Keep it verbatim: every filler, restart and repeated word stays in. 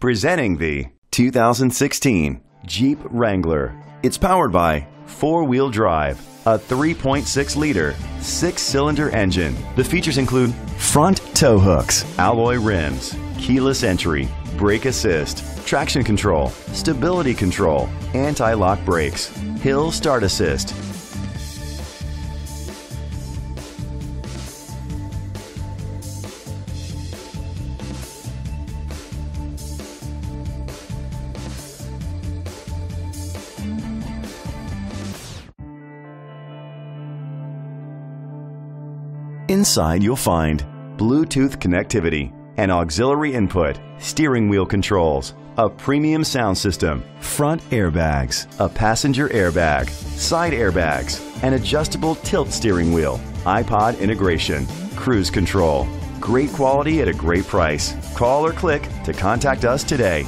Presenting the two thousand sixteen Jeep Wrangler. It's powered by four-wheel drive, a three point six liter, six-cylinder engine. The features include front tow hooks, alloy rims, keyless entry, brake assist, traction control, stability control, anti-lock brakes, hill start assist. Inside you'll find Bluetooth connectivity, an auxiliary input, steering wheel controls, a premium sound system, front airbags, a passenger airbag, side airbags, an adjustable tilt steering wheel, iPod integration, cruise control. Great quality at a great price. Call or click to contact us today.